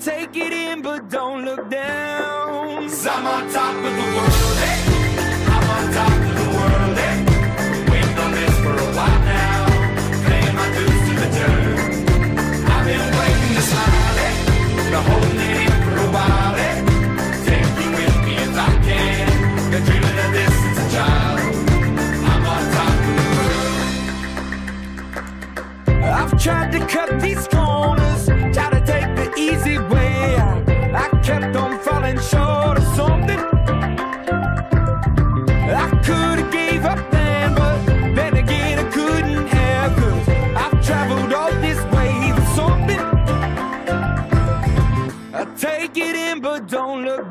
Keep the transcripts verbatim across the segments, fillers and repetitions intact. take it in, but don't look down. 'Cause I'm on top of the world, eh? I'm on top of the world, eh? Waiting on this for a while now, paying my dues to the dirt. I've been waiting to smile, eh? Been holding it in for a while, eh? Take you with me if I can. Been dreaming of this since a child. I'm on top of the world. I've tried to cut these corners, tried to take the easy way out. I kept on falling short of something I could have gave up then, but then again I couldn't have, 'cause I've traveled all this way for something. I take it in, but don't look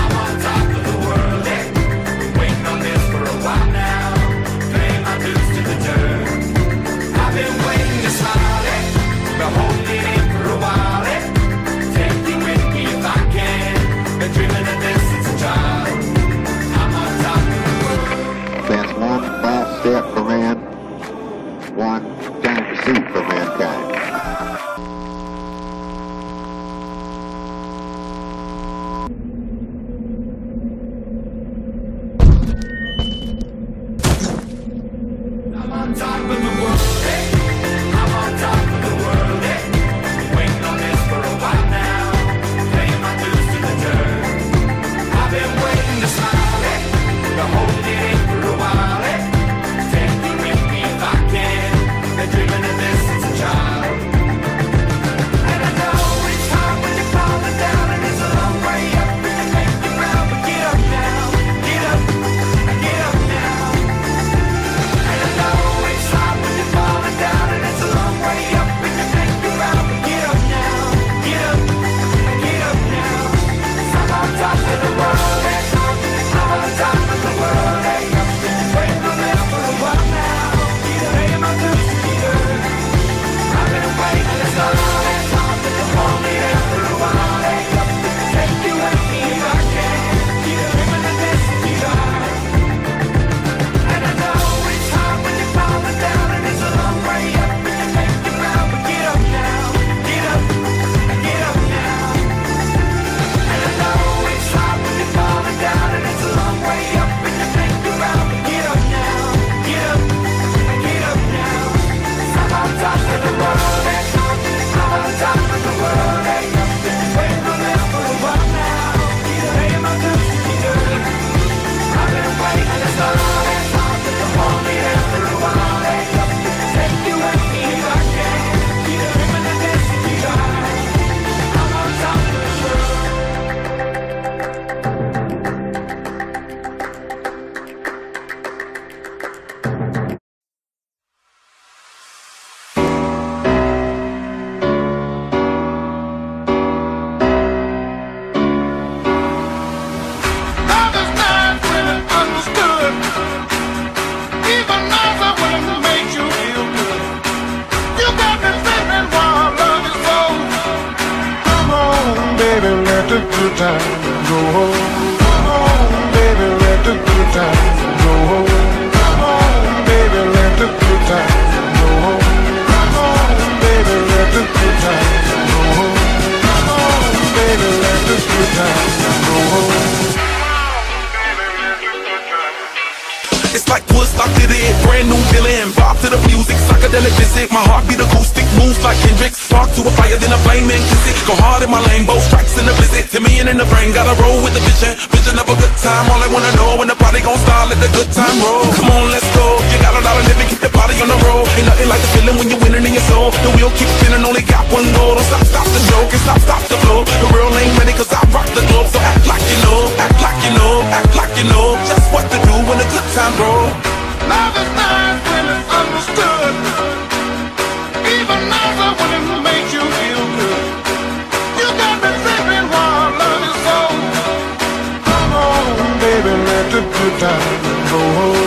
I'm on top of the world, eh? Waiting on this for a while now, paying my dues to the dirt. I've been waiting to smile, eh? Been holding it for a while, eh? Take it with me if I can. Been dreaming of this since a child. I'm on top of the world. That's one small step for man, one giant pursuit for mankind. I'm on top of the world. Time to go home.